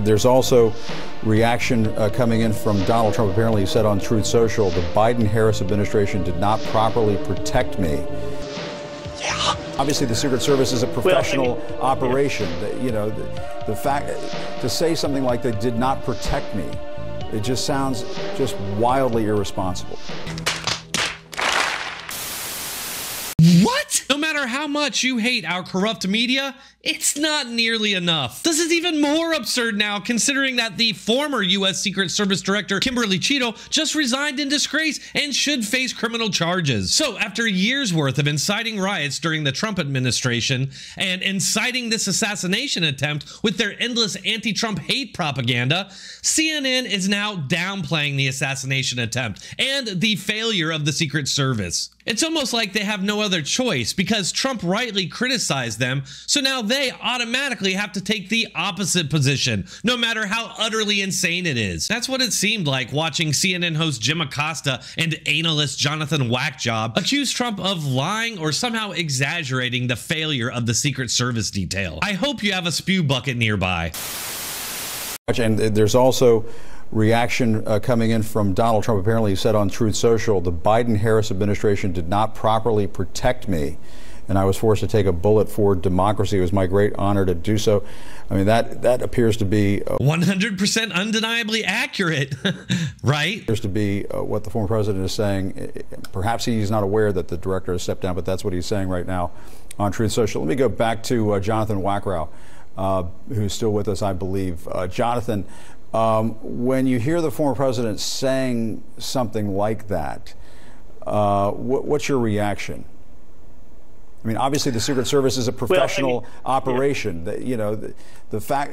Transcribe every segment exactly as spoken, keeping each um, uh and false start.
There's also reaction uh, coming in from Donald Trump. Apparently he said on Truth Social, the Biden-Harris administration did not properly protect me. Yeah. Obviously, the Secret Service is a professional well, I mean, operation. Yeah. The, you know, the, the fact to say something like they did not protect me, it just sounds just wildly irresponsible. What? No matter how much you hate our corrupt media, it's not nearly enough. This is even more absurd now, considering that the former U S Secret Service Director Kimberly Cheatle just resigned in disgrace and should face criminal charges. So after years worth of inciting riots during the Trump administration and inciting this assassination attempt with their endless anti-Trump hate propaganda, C N N is now downplaying the assassination attempt and the failure of the Secret Service. It's almost like they have no other choice because Trump rightly criticized them, so now they automatically have to take the opposite position, no matter how utterly insane it is. That's what it seemed like watching C N N host Jim Acosta and analyst Jonathan Wackrow accuse Trump of lying or somehow exaggerating the failure of the Secret Service detail. I hope you have a spew bucket nearby. And there's also reaction uh, coming in from Donald Trump. Apparently he said on Truth Social, the Biden-Harris administration did not properly protect me, and I was forced to take a bullet for democracy. It was my great honor to do so. I mean, that that appears to be one hundred percent undeniably accurate, right? Appears to be uh, what the former president is saying. Perhaps he's not aware that the director has stepped down, but that's what he's saying right now on Truth Social. Let me go back to uh, Jonathan Wackrow, uh, who's still with us, I believe. Uh, Jonathan, Um, when you hear the former president saying something like that, uh, wh what's your reaction? I mean, obviously, the Secret Service is a professional well, I mean, operation. Yeah. The, you know, the, the fact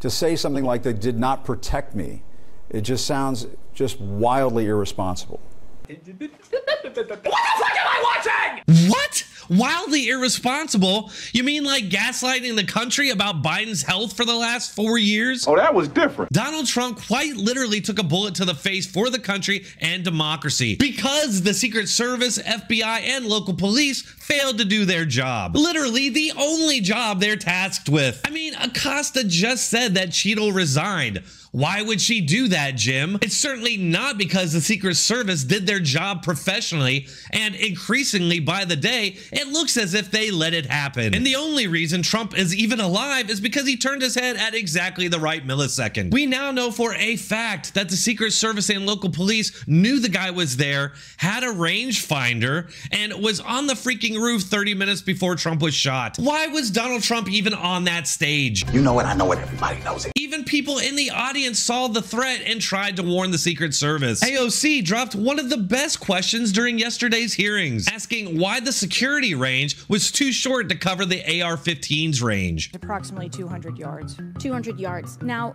to say something like they did not protect me, it just sounds just wildly irresponsible. What the fuck am I watching? What? Wildly irresponsible? You mean like gaslighting the country about Biden's health for the last four years? Oh, that was different. Donald Trump quite literally took a bullet to the face for the country and democracy because the Secret Service, F B I, and local police failed to do their job. Literally the only job they're tasked with. I mean, Acosta just said that Cheatle resigned. Why would she do that, Jim? It's certainly not because the Secret Service did their job professionally, and increasingly by the day, it looks as if they let it happen. And the only reason Trump is even alive is because he turned his head at exactly the right millisecond. We now know for a fact that the Secret Service and local police knew the guy was there, had a rangefinder, and was on the freaking roof thirty minutes before Trump was shot. Why was Donald Trump even on that stage? You know it, I know it, everybody knows it. Even people in the audience saw the threat and tried to warn the Secret Service. A O C dropped one of the best questions during yesterday's hearings, asking why the security range was too short to cover the A R fifteen's range. Approximately two hundred yards. two hundred yards. Now,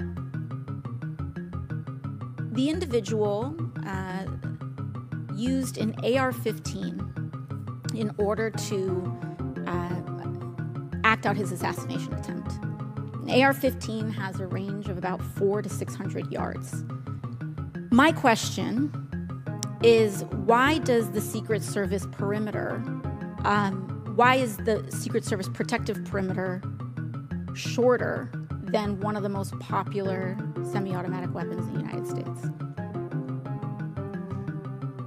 the individual uh, used an A R fifteen in order to uh, act out his assassination attempt. An A R fifteen has a range of about four to six hundred yards. My question is, why does the Secret Service perimeter, um, why is the Secret Service protective perimeter shorter than one of the most popular semi-automatic weapons in the United States?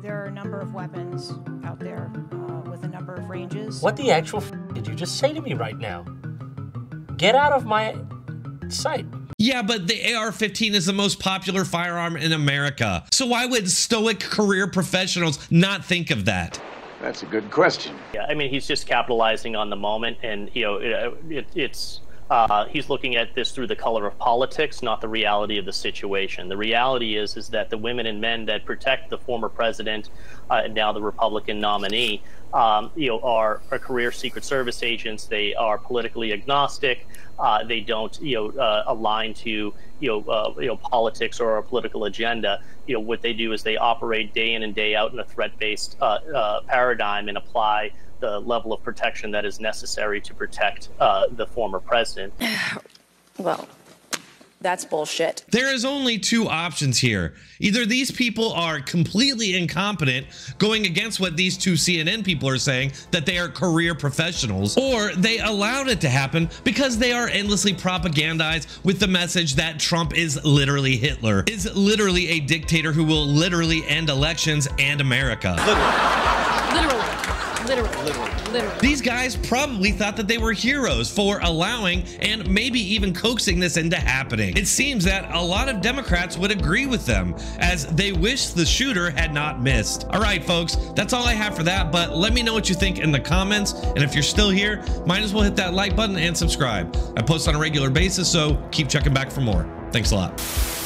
There are a number of weapons out there uh, with a number of ranges. What the actual f did you just say to me right now? Get out of my sight. Yeah, but the A R fifteen is the most popular firearm in America. So why would stoic career professionals not think of that? That's a good question. Yeah, I mean, he's just capitalizing on the moment, and you know, it, it, it's uh, he's looking at this through the color of politics, not the reality of the situation. The reality is, is that the women and men that protect the former president uh, and now the Republican nominee. Um, you know, are, are career Secret Service agents. They are politically agnostic. Uh, they don't, you know, uh, align to, you know, uh, you know, politics or a political agenda. You know, what they do is they operate day in and day out in a threat-based uh, uh, paradigm and apply the level of protection that is necessary to protect uh, the former president. Well, That's bullshit. There is only two options here. Either these people are completely incompetent, going against what these two C N N people are saying, that they are career professionals, or they allowed it to happen because they are endlessly propagandized with the message that Trump is literally Hitler, is literally a dictator who will literally end elections and America. Literally. Literally. Literally, literally, literally. These guys probably thought that they were heroes for allowing and maybe even coaxing this into happening. It seems that a lot of Democrats would agree with them, as they wish the shooter had not missed. All right, folks, that's all I have for that, but let me know what you think in the comments. And if you're still here, might as well hit that like button and subscribe. I post on a regular basis, so keep checking back for more. Thanks a lot.